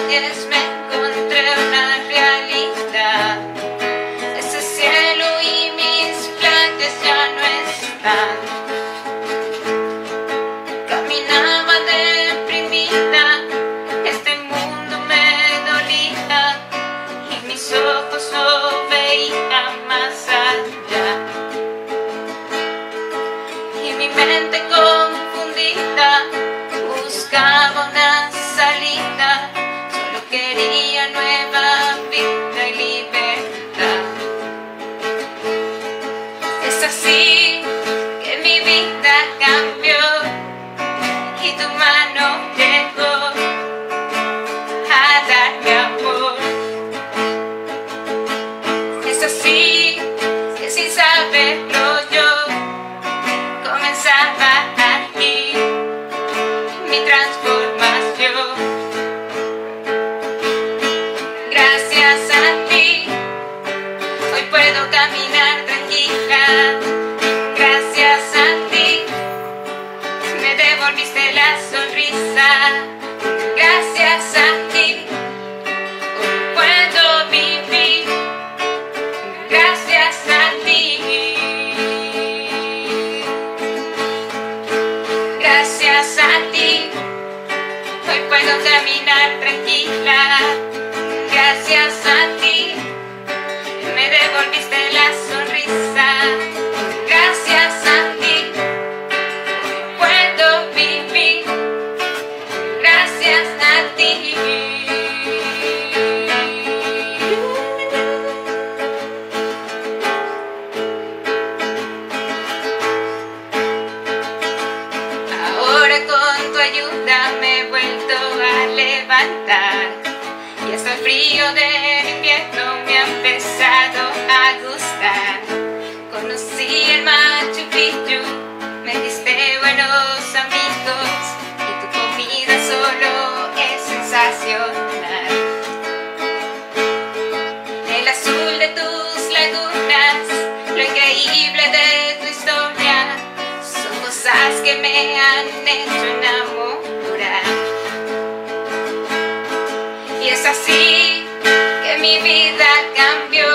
calles me encontré una realidad. Ese cielo y mis playas ya no están. Caminaba deprimida, este mundo me dolía y mis ojos no veían más allá. Y mi mente confundida buscaba una salida, solo quería nueva vida y libertad. Es así que mi vida cambió y tu mano llegó a darme amor. Es así que sin saberlo yo comenzaba aquí mi transformación. Puedo caminar tranquila, gracias a ti, me devolviste la sonrisa, gracias a ti, hoy puedo vivir, gracias a ti, gracias a ti, hoy puedo caminar tranquila, gracias a ti. Me devolviste la sonrisa, gracias a ti, hoy puedo vivir, gracias a ti. Ahora con tu ayuda me he vuelto a levantar y hasta el frío del invierno me ha empezado a gustar. Conocí el Machu Picchu, me diste buenos amigos y tu comida solo es sensacional. El azul de tus lagunas, lo increíble de tu historia, son cosas que me han hecho enamorar. Y es así que mi vida cambió,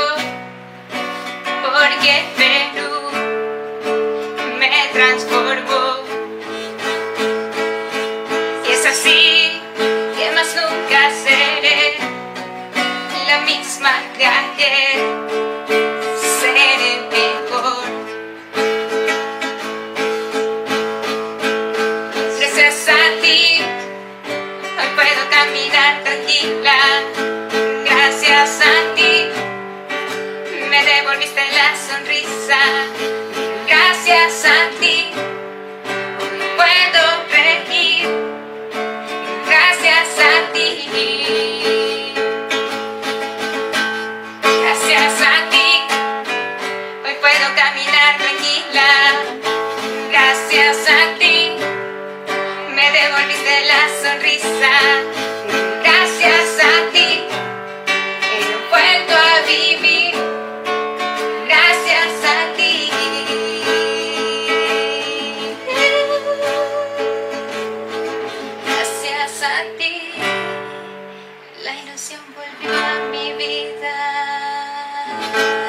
porque Perú me transformó. Y es así que más nunca seré la misma que ayer, seré mejor. Gracias a ti, hoy puedo caminar tranquila. Gracias a ti, me devolviste la sonrisa. Gracias a ti, hoy puedo reír. Gracias a ti. Gracias a ti, hoy puedo caminar tranquila. Gracias a ti, me devolviste la sonrisa. Gracias a ti. Vivir, gracias a ti. Gracias a ti, la ilusión volvió a mi vida.